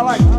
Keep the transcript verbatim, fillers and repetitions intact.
I like